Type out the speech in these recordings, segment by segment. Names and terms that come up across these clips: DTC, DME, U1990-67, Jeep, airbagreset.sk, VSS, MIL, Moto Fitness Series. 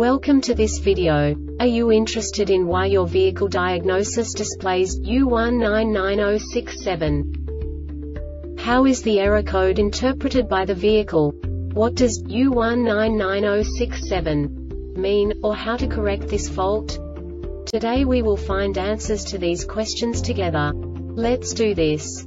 Welcome to this video. Are you interested in why your vehicle diagnosis displays U1990-67? How is the error code interpreted by the vehicle? What does U1990-67 mean, or how to correct this fault? Today we will find answers to these questions together. Let's do this.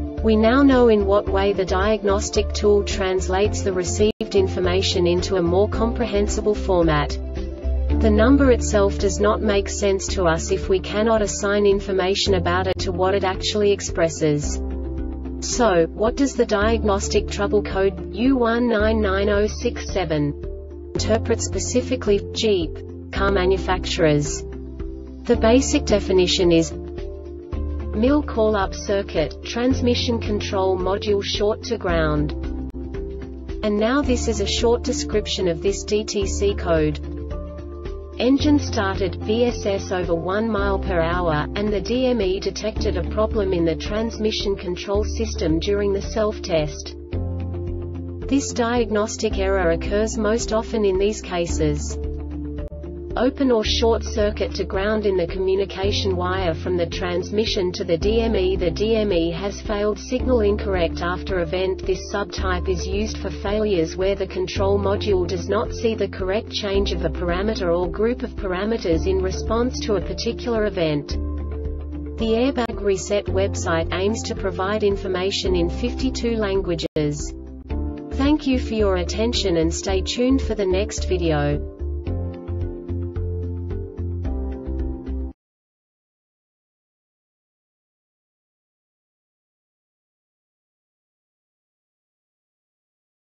We now know in what way the diagnostic tool translates the received information into a more comprehensible format. The number itself does not make sense to us if we cannot assign information about it to what it actually expresses. So, what does the diagnostic trouble code U1990-67 interpret specifically for Jeep car manufacturers? The basic definition is MIL call-up circuit, transmission control module short to ground. And now this is a short description of this DTC code. Engine started, VSS over 1 mile per hour, and the DME detected a problem in the transmission control system during the self-test. This diagnostic error occurs most often in these cases. Open or short circuit to ground in the communication wire from the transmission to the DME. The DME has failed, signal incorrect after event. This subtype is used for failures where the control module does not see the correct change of a parameter or group of parameters in response to a particular event. The Airbag Reset website aims to provide information in 52 languages. Thank you for your attention and stay tuned for the next video.